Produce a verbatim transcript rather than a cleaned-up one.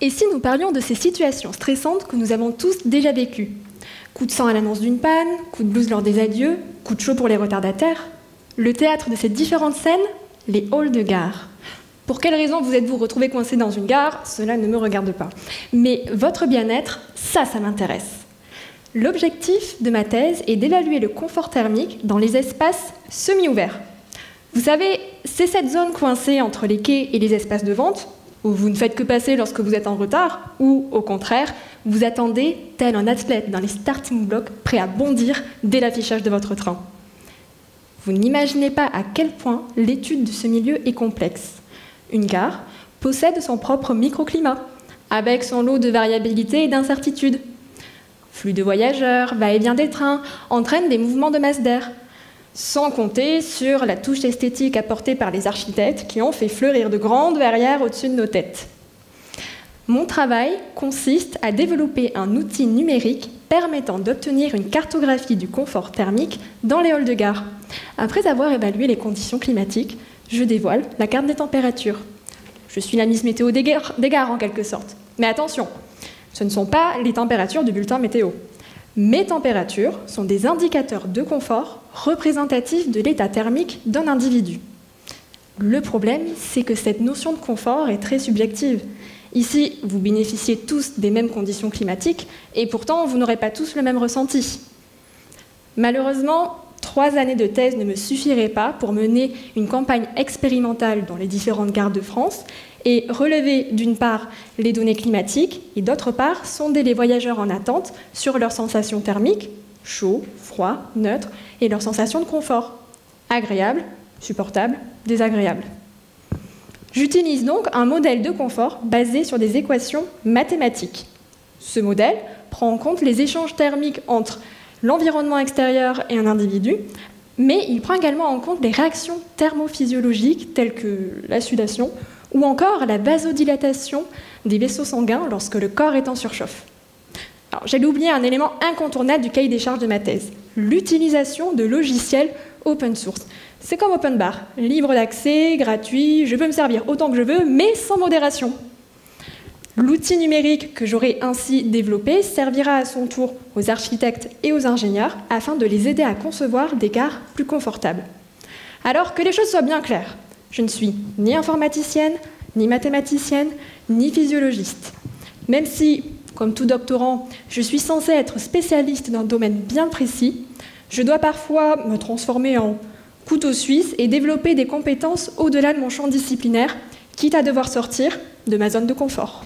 Et si nous parlions de ces situations stressantes que nous avons tous déjà vécues? Coup de sang à l'annonce d'une panne, coup de blouse lors des adieux, coup de chaud pour les retardataires. Le théâtre de ces différentes scènes, les halls de gare. Pour quelles raisons vous êtes-vous retrouvés coincés dans une gare? Cela ne me regarde pas. Mais votre bien-être, ça, ça m'intéresse. L'objectif de ma thèse est d'évaluer le confort thermique dans les espaces semi-ouverts. Vous savez, c'est cette zone coincée entre les quais et les espaces de vente, où vous ne faites que passer lorsque vous êtes en retard, ou au contraire, vous attendez tel un athlète dans les starting blocks prêt à bondir dès l'affichage de votre train. Vous n'imaginez pas à quel point l'étude de ce milieu est complexe. Une gare possède son propre microclimat, avec son lot de variabilité et d'incertitudes. Flux de voyageurs, va-et-vient des trains, entraînent des mouvements de masse d'air. Sans compter sur la touche esthétique apportée par les architectes qui ont fait fleurir de grandes verrières au-dessus de nos têtes. Mon travail consiste à développer un outil numérique permettant d'obtenir une cartographie du confort thermique dans les halls de gare. Après avoir évalué les conditions climatiques, je dévoile la carte des températures. Je suis la Miss Météo des gares, des gares en quelque sorte. Mais attention, ce ne sont pas les températures du bulletin météo. Mes températures sont des indicateurs de confort représentatifs de l'état thermique d'un individu. Le problème, c'est que cette notion de confort est très subjective. Ici, vous bénéficiez tous des mêmes conditions climatiques et pourtant, vous n'aurez pas tous le même ressenti. Malheureusement, trois années de thèse ne me suffiraient pas pour mener une campagne expérimentale dans les différentes gares de France et relever d'une part les données climatiques et d'autre part sonder les voyageurs en attente sur leurs sensations thermiques, chaud, froid, neutre, et leurs sensations de confort, agréable, supportable, désagréable. J'utilise donc un modèle de confort basé sur des équations mathématiques. Ce modèle prend en compte les échanges thermiques entre l'environnement extérieur et un individu, mais il prend également en compte les réactions thermophysiologiques telles que la sudation, ou encore la vasodilatation des vaisseaux sanguins lorsque le corps est en surchauffe. J'allais oublier un élément incontournable du cahier des charges de ma thèse, l'utilisation de logiciels open source. C'est comme Open Bar, libre d'accès, gratuit, je peux me servir autant que je veux, mais sans modération. L'outil numérique que j'aurai ainsi développé servira à son tour aux architectes et aux ingénieurs afin de les aider à concevoir des gares plus confortables. Alors que les choses soient bien claires, je ne suis ni informaticienne, ni mathématicienne, ni physiologiste. Même si, comme tout doctorant, je suis censée être spécialiste dans un domaine bien précis, je dois parfois me transformer en couteau suisse et développer des compétences au-delà de mon champ disciplinaire, quitte à devoir sortir de ma zone de confort.